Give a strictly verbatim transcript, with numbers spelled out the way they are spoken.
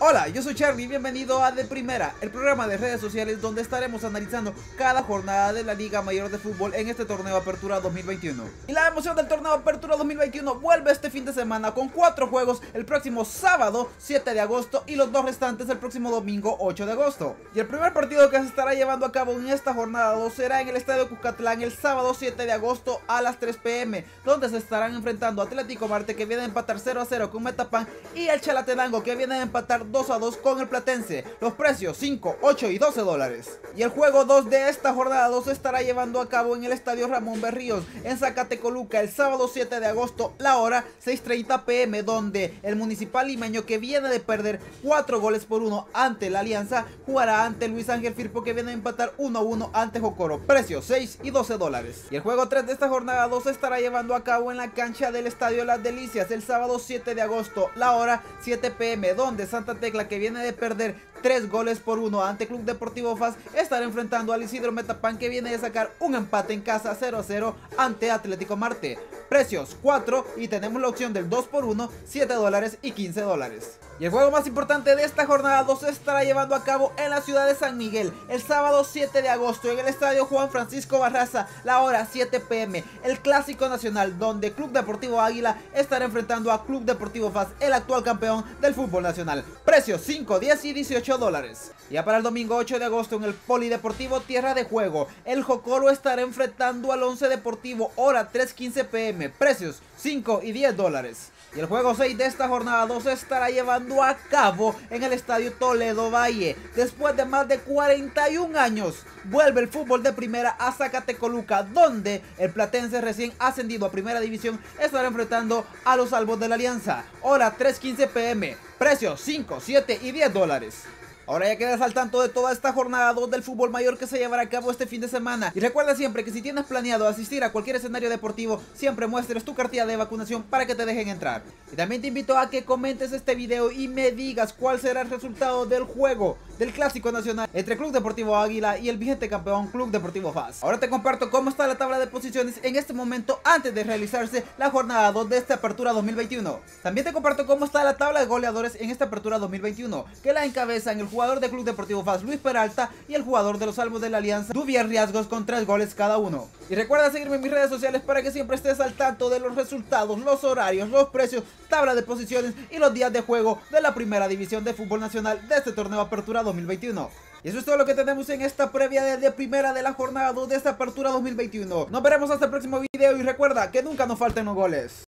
Hola, yo soy Charlie, bienvenido a De Primera, el programa de redes sociales donde estaremos analizando cada jornada de la Liga Mayor de Fútbol en este Torneo Apertura dos mil veintiuno. Y la emoción del Torneo Apertura dos mil veintiuno vuelve este fin de semana con cuatro juegos el próximo sábado siete de agosto y los dos restantes el próximo domingo ocho de agosto. Y el primer partido que se estará llevando a cabo en esta jornada dos será en el Estadio Cucatlán el sábado siete de agosto a las tres pm, donde se estarán enfrentando Atlético Marte, que viene a empatar cero a cero con Metapan, y el Chalatenango, que viene a empatar dos a dos con el Platense. Los precios cinco, ocho y doce dólares. Y el juego dos de esta jornada dos se estará llevando a cabo en el Estadio Ramón Berríos en Zacatecoluca el sábado siete de agosto, la hora seis treinta pm, donde el Municipal Limeño, que viene de perder cuatro goles por uno ante la Alianza, jugará ante Luis Ángel Firpo, que viene a empatar uno a uno ante Jocoro. Precios seis y doce dólares. Y el juego tres de esta jornada dos se estará llevando a cabo en la cancha del Estadio Las Delicias el sábado siete de agosto, la hora siete pm, donde Santa Tecla, que viene de perder tres goles por uno ante Club Deportivo F A S, estará enfrentando al Isidro Metapan, que viene de sacar un empate en casa cero a cero ante Atlético Marte. Precios cuatro y tenemos la opción del dos por uno, siete dólares y quince dólares. Y el juego más importante de esta jornada dos se estará llevando a cabo en la ciudad de San Miguel el sábado siete de agosto en el Estadio Juan Francisco Barraza, la hora siete pm, el Clásico Nacional, donde Club Deportivo Águila estará enfrentando a Club Deportivo F A S, el actual campeón del fútbol nacional. Precios cinco, diez y dieciocho dólares. Ya para el domingo ocho de agosto en el Polideportivo Tierra de Juego, el Jocoro estará enfrentando al once Deportivo, hora tres quince pm, precios cinco y diez dólares. Y el juego seis de esta jornada dos se estará llevando a cabo en el Estadio Toledo Valle. Después de más de cuarenta y un años, vuelve el fútbol de primera a Zacatecoluca, donde el Platense, recién ascendido a primera división, estará enfrentando a los Albos de la Alianza, hora tres quince pm, precios cinco, siete y diez dólares. Ahora ya quedas al tanto de toda esta jornada dos del fútbol mayor que se llevará a cabo este fin de semana. Y recuerda siempre que si tienes planeado asistir a cualquier escenario deportivo, siempre muestres tu cartilla de vacunación para que te dejen entrar. Y también te invito a que comentes este video y me digas cuál será el resultado del juego del Clásico Nacional entre Club Deportivo Águila y el vigente campeón Club Deportivo F A S. Ahora te comparto cómo está la tabla de posiciones en este momento antes de realizarse la jornada dos de esta Apertura dos mil veintiuno. También te comparto cómo está la tabla de goleadores en esta Apertura dos mil veintiuno, que la encabezan el juego jugador de Club Deportivo F A S, Luis Peralta, y el jugador de los Albos de la Alianza, Duvier Riazgos, con tres goles cada uno. Y recuerda seguirme en mis redes sociales para que siempre estés al tanto de los resultados, los horarios, los precios, tabla de posiciones y los días de juego de la primera división de fútbol nacional de este Torneo Apertura dos mil veintiuno. Y eso es todo lo que tenemos en esta previa de, de primera de la jornada dos de esta Apertura dos mil veintiuno. Nos veremos hasta el próximo video y recuerda que nunca nos falten los goles.